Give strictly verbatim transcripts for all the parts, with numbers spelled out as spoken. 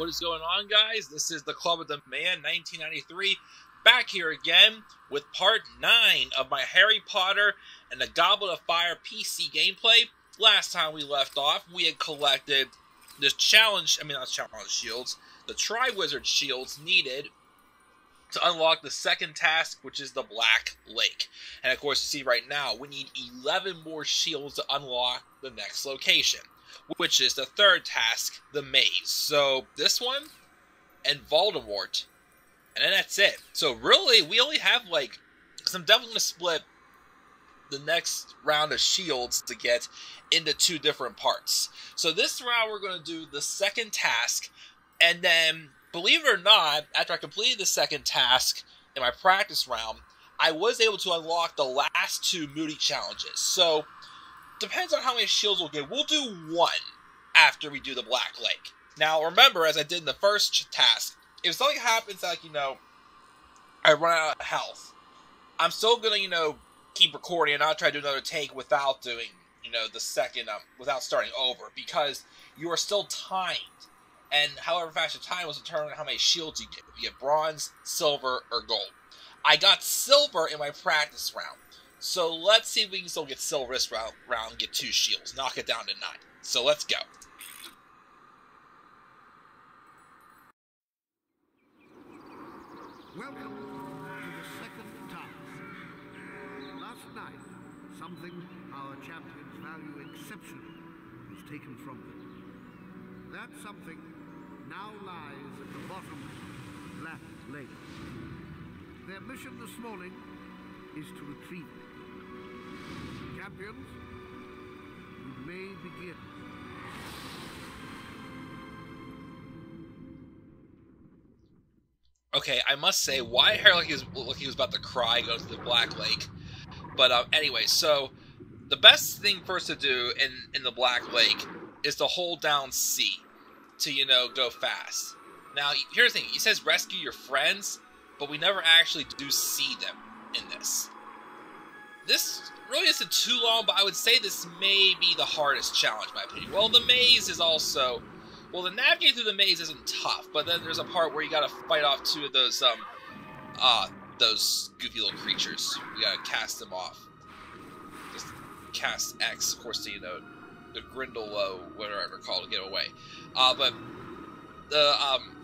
What is going on, guys? This is the Club of the Man nineteen ninety-three, back here again with part nine of my Harry Potter and the Goblet of Fire P C gameplay. Last time we left off, we had collected this challenge, I mean not challenge shields, the Triwizard shields needed to unlock the second task, which is the Black Lake. And of course, you see right now, we need eleven more shields to unlock the next location, which is the third task, the maze. So this one, and Voldemort, and then that's it. So really, we only have like, because I'm definitely going to split the next round of shields to get into two different parts. So this round, we're going to do the second task, and then, believe it or not, after I completed the second task in my practice round, I was able to unlock the last two Moody challenges. So depends on how many shields we'll get. We'll do one after we do the Black Lake. Now, remember, as I did in the first task, if something happens, like, you know, I run out of health, I'm still going to, you know, keep recording and not try to do another take without doing, you know, the second, um, without starting over, because you are still timed. And however fast your time was determined how many shields you get. You get bronze, silver, or gold. I got silver in my practice round. So let's see if we can still get silver this round, round, get two shields, knock it down to nine. So let's go. Welcome to the second task. Last night, something our champions value exceptionally was taken from them. That something now lies at the bottom of Black Lake. Their mission this morning is to retrieve it. Champions, you may begin. Okay, I must say, why Harry like he was, like he was about to cry, go to the Black Lake. But um, anyway, so the best thing first to do in, in the Black Lake is to hold down C to, you know, go fast. Now, here's the thing. He says rescue your friends, but we never actually do see them in this. This really isn't too long, but I would say this may be the hardest challenge, in my opinion. Well, the maze is also... Well, the navigating through the maze isn't tough, but then there's a part where you gotta fight off two of those, um... Uh, those goofy little creatures. We gotta cast them off. Just cast X, of course, to, you know, the Grindelow, whatever they're called, to get away. Uh, but... The, um...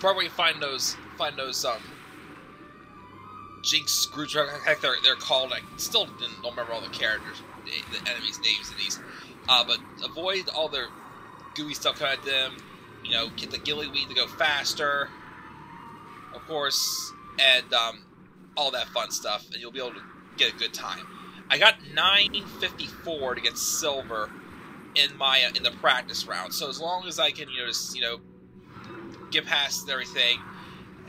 part where you find those... Find those, um... Jinx, Screwdriver, heck, they're, they're called. I still didn't, don't remember all the characters, the, the enemies' names in these. Uh, but avoid all their gooey stuff coming at them. You know, get the gillyweed to go faster, of course, and um, all that fun stuff, and you'll be able to get a good time. I got nine fifty-four to get silver in my uh, in the practice round. So as long as I can, you know, just you know, get past everything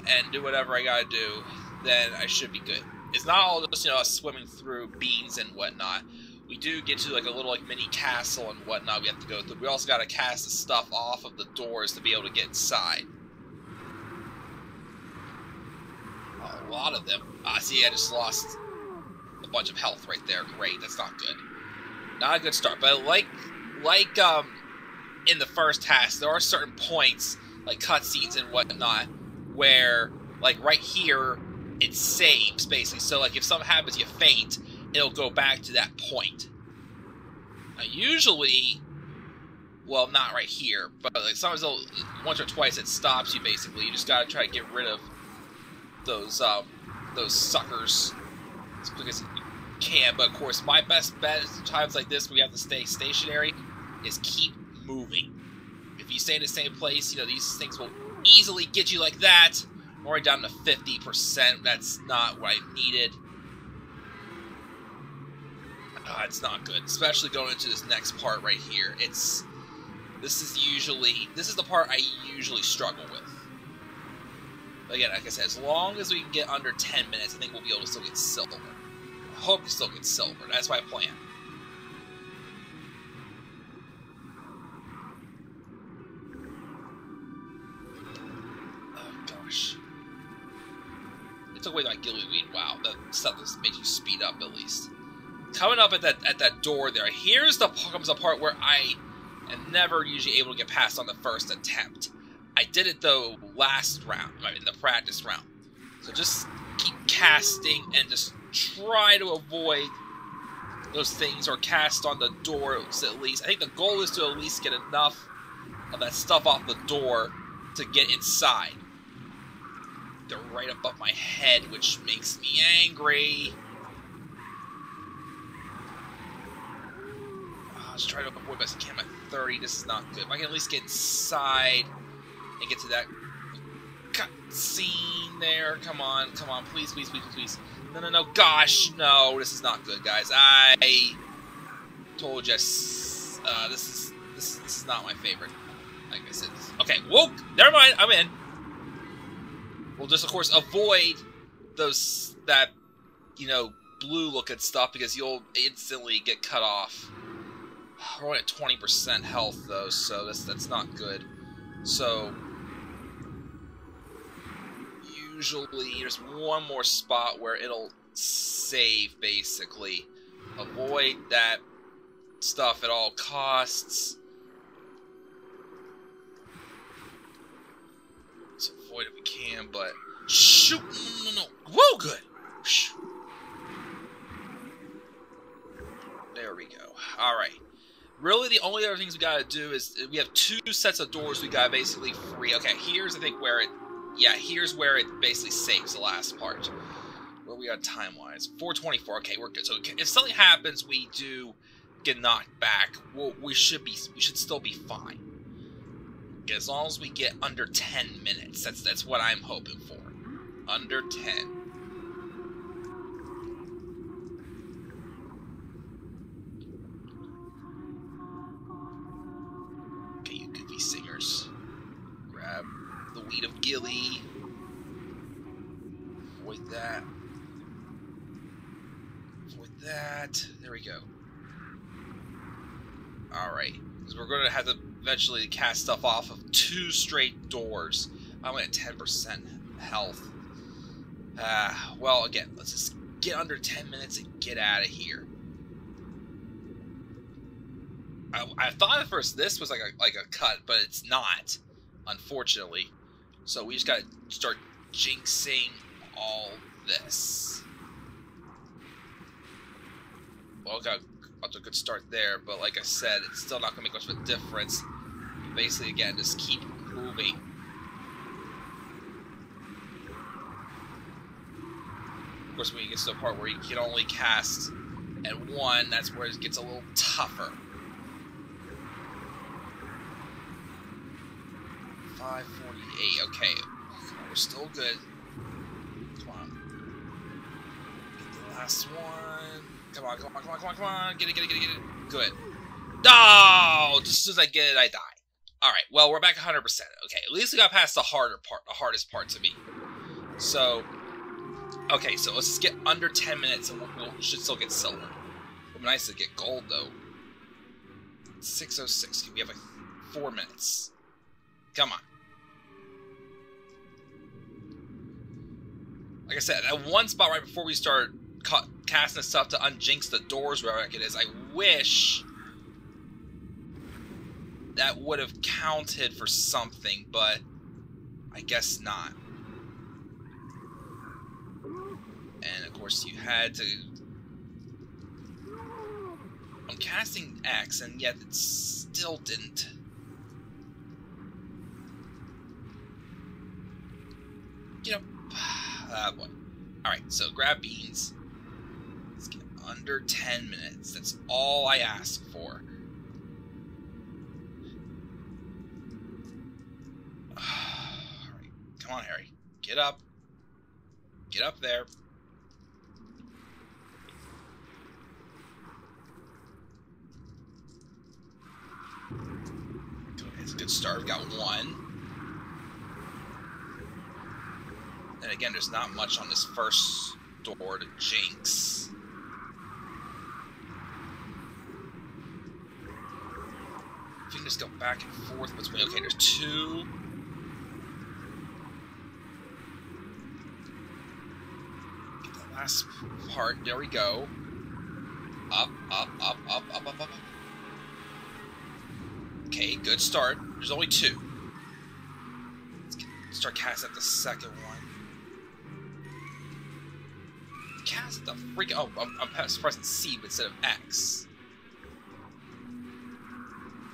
and do whatever I gotta do, then I should be good. It's not all just, you know, us swimming through beans and whatnot. We do get to, like, a little, like, mini castle and whatnot we have to go through. We also gotta cast the stuff off of the doors to be able to get inside. A lot of them. Ah, see, I just lost a bunch of health right there. Great, that's not good. Not a good start, but like, like, um, in the first task, there are certain points, like cutscenes and whatnot, where, like, right here, it saves, basically. So, like, if something happens, you faint, it'll go back to that point. Now, usually, well, not right here, but, like, sometimes it'll, once or twice it stops you, basically. You just gotta try to get rid of those, um, those suckers as quick as you can. But, of course, my best bet is times like this, we have to stay stationary, is keep moving. If you stay in the same place, you know, these things will easily get you like that. I'm already down to fifty percent. That's not what I needed. Uh, it's not good, especially going into this next part right here. It's this is usually this is the part I usually struggle with. But again, like I said, as long as we can get under ten minutes, I think we'll be able to still get silver. I hope we still get silver. That's my plan. Oh gosh. Away that gillyweed. Wow, that stuff that makes you speed up at least. Coming up at that at that door there. Here's the comes the part where I and never usually able to get past on the first attempt. I did it though last round, right, in the practice round. So just keep casting and just try to avoid those things, or cast on the door at least. I think the goal is to at least get enough of that stuff off the door to get inside. They're right above my head, which makes me angry. I'll just try to open the board best I can. I'm at thirty. This is not good. If I can at least get inside and get to that cutscene there. Come on, come on. Please, please, please, please. No, no, no. Gosh, no. This is not good, guys. I told you. Uh, this is this, this is not my favorite. Like I said. Okay. Whoa. Never mind. I'm in. We'll just, of course, avoid those, that, you know, blue-looking stuff, because you'll instantly get cut off. We're only at twenty percent health, though, so that's, that's not good. So, usually, there's one more spot where it'll save, basically. Avoid that stuff at all costs. If we can, but shoot, no, no, no, whoa, good. There we go. All right. Really, the only other things we gotta do is we have two sets of doors we gotta basically free. Okay, here's I think where it, yeah, here's where it basically saves the last part. Where we are time-wise, four twenty-four. Okay, we're good. So if something happens, we do get knocked back. We'll, we should be, we should still be fine. As long as we get under ten minutes, that's that's what I'm hoping for. Under ten. Okay, you goofy singers. Grab the weed of Gilly. Avoid that. Avoid that. There we go. All right, because we're gonna have to eventually cast stuff off of two straight doors. I'm at ten percent health. Ah, uh, well, again, let's just get under ten minutes and get out of here. I, I thought at first this was like a like a cut, but it's not, unfortunately. So we just gotta start jinxing all this. Well, got off to a good start there, but like I said, it's still not gonna make much of a difference. Basically, again, just keep moving. Of course, when you get to the part where you can only cast at one, that's where it gets a little tougher. five forty-eight, okay. We're still good. Come on. Get the last one. Come on, come on, come on, come on, come on. Get it, get it, get it, get it. Good. Oh, just as soon as I get it, I die. Alright, well, we're back one hundred percent. Okay, at least we got past the harder part, the hardest part to me. So, okay, so let's just get under ten minutes and we we'll, we'll, should still get silver. It would be nice to get gold, though. six oh six, we have like four minutes. Come on. Like I said, that one spot right before we start ca casting stuff to unjinx the doors, wherever it is, I wish that would have counted for something, but I guess not. And of course you had to... I'm casting X, and yet it still didn't. Get up. Ah, boy. Alright, so grab beans. Let's get under ten minutes. That's all I ask for. Come on, Harry. Get up. Get up there. It's a good start. We've got one. And again, there's not much on this first door to jinx. If you can just go back and forth between... Okay, there's two... Last part, there we go. Up, up, up, up, up, up, up, up. Okay, good start. There's only two. Let's get, start casting at the second one. Cast the freaking... Oh, I'm, I'm surprised it's C instead of X.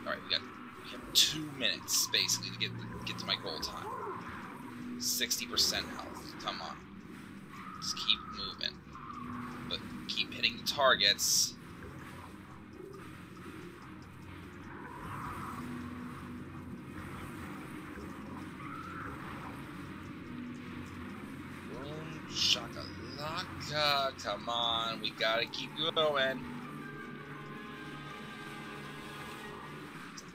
Alright, we got we have two minutes, basically, to get, get to my goal time. sixty percent health. Come on. Just keep moving. But keep hitting the targets. Boom, shakalaka. Come on, we gotta keep going.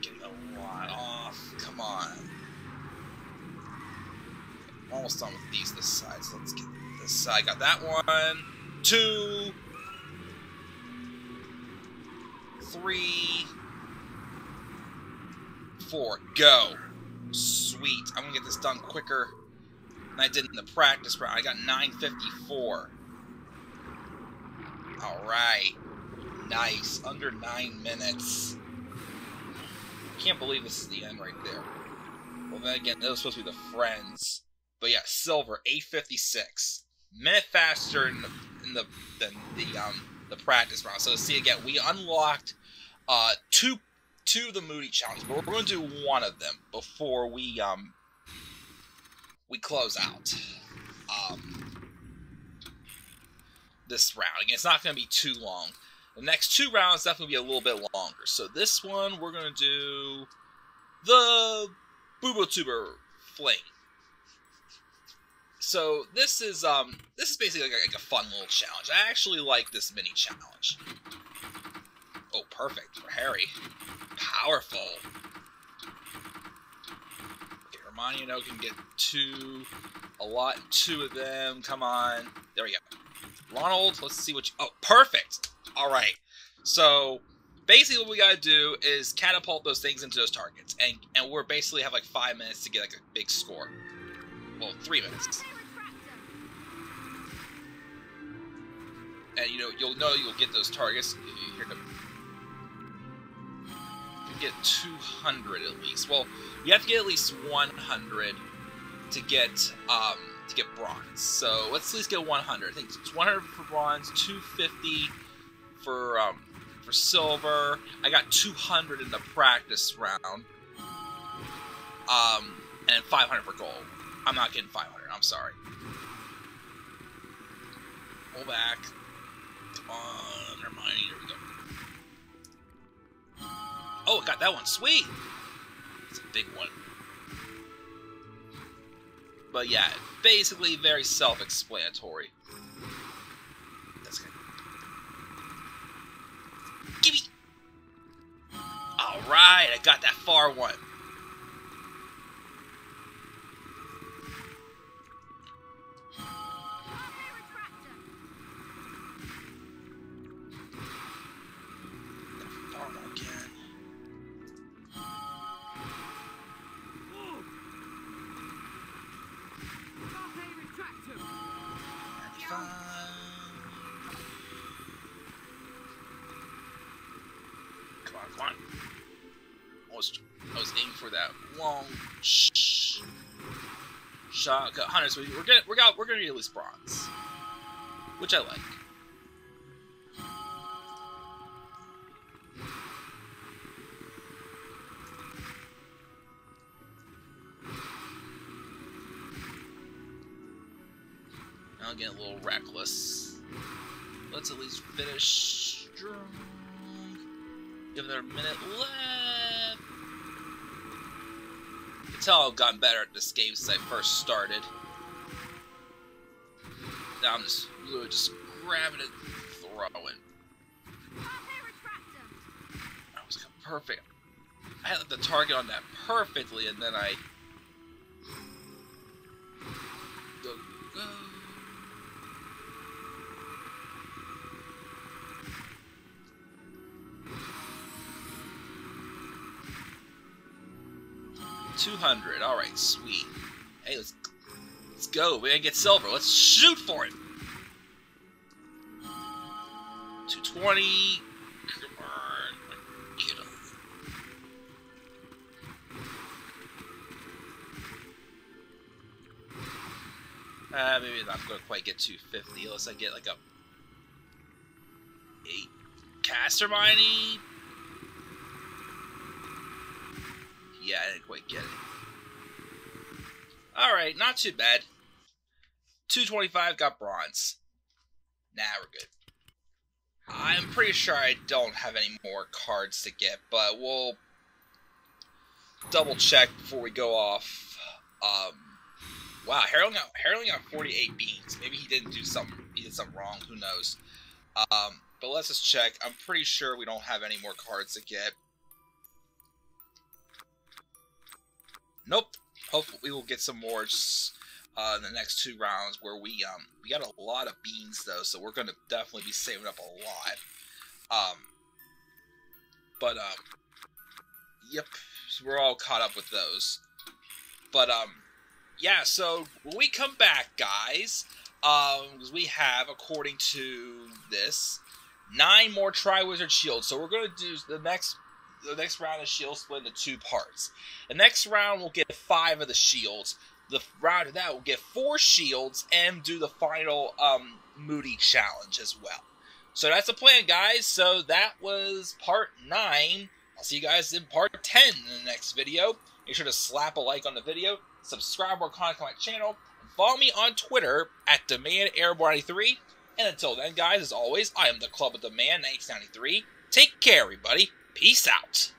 Getting a lot off. Come on. I'm almost done with these this side, so let's get this side. Got that one. Two. Three. Four. Go. Sweet. I'm gonna get this done quicker than I did in the practice round. I got nine fifty-four. Alright. Nice. Under nine minutes. Can't believe this is the end right there. Well, then again, that was supposed to be the friends. But yeah, silver, eight fifty-six. Minute faster in the, in the, than the um the practice round. So let's see again. We unlocked uh two two of the Moody challenges, but we're going to do one of them before we um we close out um this round. Again, it's not going to be too long. The next two rounds definitely be a little bit longer. So this one we're going to do the Bubotuber Fling. So this is um this is basically like a, like a fun little challenge. I actually like this mini challenge. Oh, perfect for Harry. Powerful. Okay, Hermione and O can get two, a lot, two of them. Come on, there we go. Ronald, let's see what you. Oh, perfect. All right. So basically, what we gotta do is catapult those things into those targets, and and we're basically have like five minutes to get like a big score. Well, three minutes. And you know, you'll know you'll get those targets. Here to get two hundred at least. Well, you have to get at least one hundred to get um to get bronze. So let's at least get one hundred. I think it's one hundred for bronze, two fifty for um for silver. I got two hundred in the practice round. Um, and five hundred for gold. I'm not getting five hundred, I'm sorry. Pull back. Come on, Hermione, here we go. Oh, I got that one, sweet! It's a big one. But yeah, basically very self-explanatory. That's good. Gimme! Alright, I got that far one. I was aiming for that long sh shot. Hunters, so we're gonna we're gonna we're gonna get at least bronze, which I like. Now I'm getting a little reckless. Let's at least finish strong. Give another minute left. I can tell I've gotten better at this game since I first started. Now I'm just literally just grabbing it and throwing. That was perfect. I had the target on that perfectly, and then I go go. two hundred. All right, sweet. Hey, let's let's go. We gotta get silver. Let's shoot for it. two twenty. Come on, get him. Uh, maybe not going to quite get two fifty unless I get like a eight cast Hermione. Yeah, I didn't quite get it. Alright, not too bad. two twenty-five, got bronze. Nah, we're good. I'm pretty sure I don't have any more cards to get, but we'll double check before we go off. Um, wow, Harry got, Harry got forty-eight beans. Maybe he didn't do something. He did something wrong. Who knows? Um, but let's just check. I'm pretty sure we don't have any more cards to get. Nope. Hopefully we will get some more uh, in the next two rounds. Where we um we got a lot of beans though, so we're gonna definitely be saving up a lot. Um, but um, yep, so we're all caught up with those. But um, yeah. So when we come back, guys, um, we have, according to this, nine more Triwizard shields. So we're gonna do the next. The next round of shields split into two parts. The next round we'll get five of the shields. The round of that we'll get four shields and do the final um, Moody challenge as well. So that's the plan, guys. So that was part nine. I'll see you guys in part ten in the next video. Make sure to slap a like on the video, subscribe or contact my channel, and follow me on Twitter at DaMan Air Boy ninety-three. And until then, guys, as always, I am the Club of the Man nineteen ninety-three. Take care, everybody. Peace out.